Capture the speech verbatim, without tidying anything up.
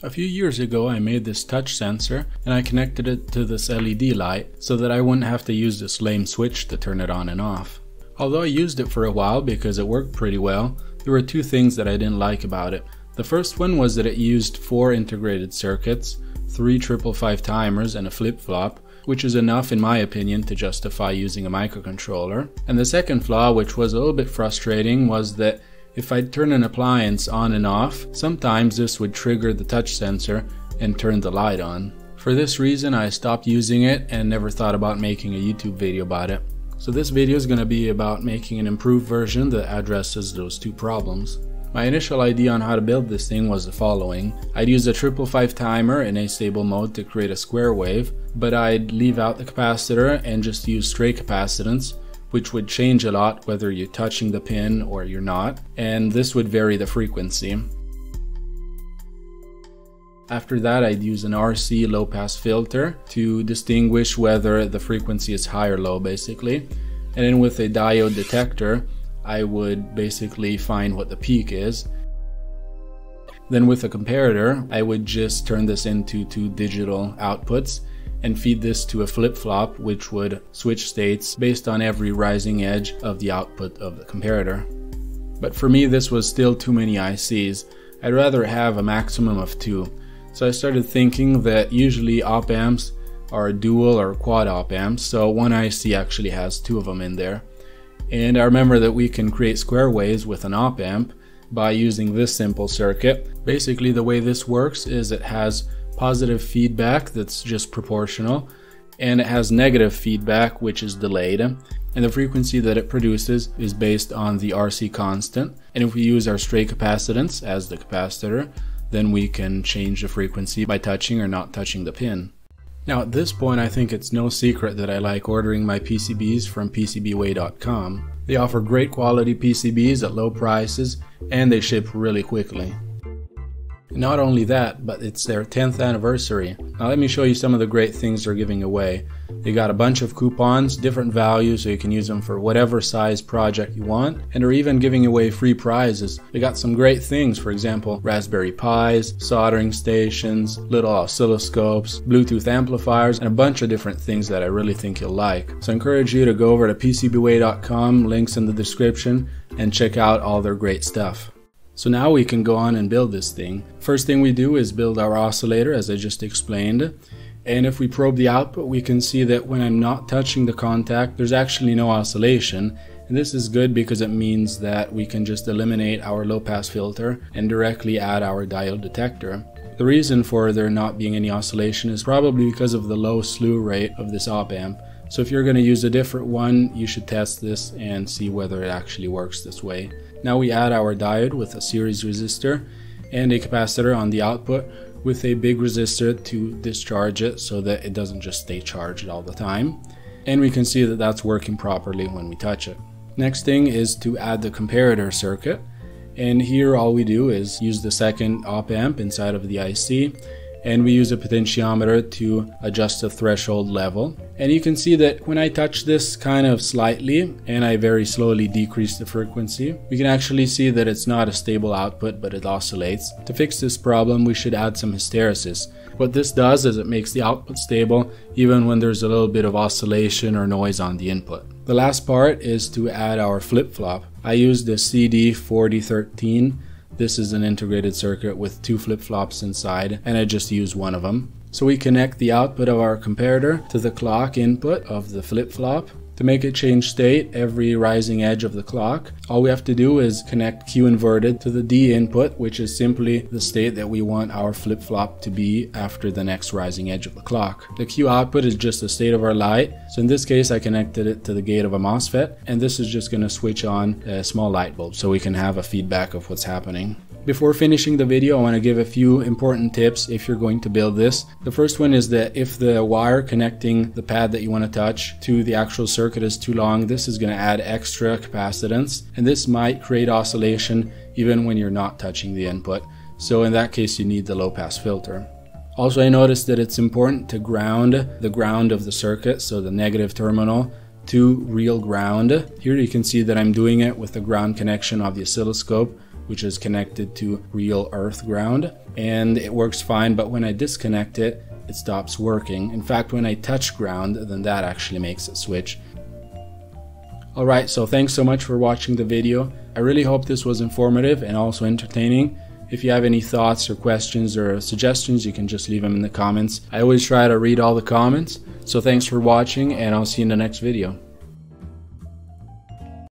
A few years ago I made this touch sensor and I connected it to this L E D light so that I wouldn't have to use this lame switch to turn it on and off. Although I used it for a while because it worked pretty well, there were two things that I didn't like about it. The first one was that it used four integrated circuits, three triple five timers and a flip-flop, which is enough in my opinion to justify using a microcontroller. And the second flaw, which was a little bit frustrating, was that if I'd turn an appliance on and off, sometimes this would trigger the touch sensor and turn the light on. For this reason I stopped using it and never thought about making a YouTube video about it. So this video is going to be about making an improved version that addresses those two problems. My initial idea on how to build this thing was the following. I'd use a triple five timer in a stable mode to create a square wave, but I'd leave out the capacitor and just use stray capacitance, which would change a lot whether you're touching the pin or you're not, and this would vary the frequency. After that, I'd use an R C low-pass filter to distinguish whether the frequency is high or low, basically. And then with a diode detector, I would basically find what the peak is. Then with a comparator, I would just turn this into two digital outputs and feed this to a flip-flop, which would switch states based on every rising edge of the output of the comparator. But for me, this was still too many I Cs. I'd rather have a maximum of two. So I started thinking that usually op amps are dual or quad op amps, so one I C actually has two of them in there. And I remember that we can create square waves with an op amp by using this simple circuit. Basically, the way this works is it has positive feedback that's just proportional, and it has negative feedback which is delayed, and the frequency that it produces is based on the R C constant. And if we use our stray capacitance as the capacitor, then we can change the frequency by touching or not touching the pin. Now at this point I think it's no secret that I like ordering my P C Bs from P C B way dot com. They offer great quality P C Bs at low prices and they ship really quickly. Not only that, but it's their tenth anniversary. Now let me show you some of the great things they're giving away. They got a bunch of coupons, different values, so you can use them for whatever size project you want, and they're even giving away free prizes. They got some great things, for example, Raspberry Pis, soldering stations, little oscilloscopes, Bluetooth amplifiers, and a bunch of different things that I really think you'll like. So I encourage you to go over to P C B way dot com, links in the description, and check out all their great stuff. So now we can go on and build this thing. First thing we do is build our oscillator, as I just explained. And if we probe the output, we can see that when I'm not touching the contact, there's actually no oscillation. And this is good because it means that we can just eliminate our low-pass filter and directly add our diode detector. The reason for there not being any oscillation is probably because of the low slew rate of this op amp. So if you're going to use a different one, you should test this and see whether it actually works this way. Now we add our diode with a series resistor and a capacitor on the output with a big resistor to discharge it so that it doesn't just stay charged all the time. And we can see that that's working properly when we touch it. Next thing is to add the comparator circuit. And here all we do is use the second op amp inside of the I C. And we use a potentiometer to adjust the threshold level. And you can see that when I touch this kind of slightly and I very slowly decrease the frequency, we can actually see that it's not a stable output, but it oscillates. To fix this problem, we should add some hysteresis. What this does is it makes the output stable even when there's a little bit of oscillation or noise on the input. The last part is to add our flip-flop. I used the C D four oh one three. This is an integrated circuit with two flip-flops inside, and I just use one of them. So we connect the output of our comparator to the clock input of the flip-flop. To make it change state every rising edge of the clock, all we have to do is connect Q inverted to the D input, which is simply the state that we want our flip-flop to be after the next rising edge of the clock. The Q output is just the state of our light, so in this case I connected it to the gate of a MOSFET, and this is just going to switch on a small light bulb so we can have a feedback of what's happening. Before finishing the video, I want to give a few important tips if you're going to build this. The first one is that if the wire connecting the pad that you want to touch to the actual circuit is too long, this is going to add extra capacitance, and this might create oscillation even when you're not touching the input. So in that case, you need the low-pass filter. Also, I noticed that it's important to ground the ground of the circuit, so the negative terminal, to real ground. Here you can see that I'm doing it with the ground connection of the oscilloscope, which is connected to real earth ground, and it works fine, but when I disconnect it, it stops working. In fact, when I touch ground, then that actually makes it switch. Alright, so thanks so much for watching the video. I really hope this was informative and also entertaining. If you have any thoughts or questions or suggestions, you can just leave them in the comments. I always try to read all the comments. So thanks for watching, and I'll see you in the next video.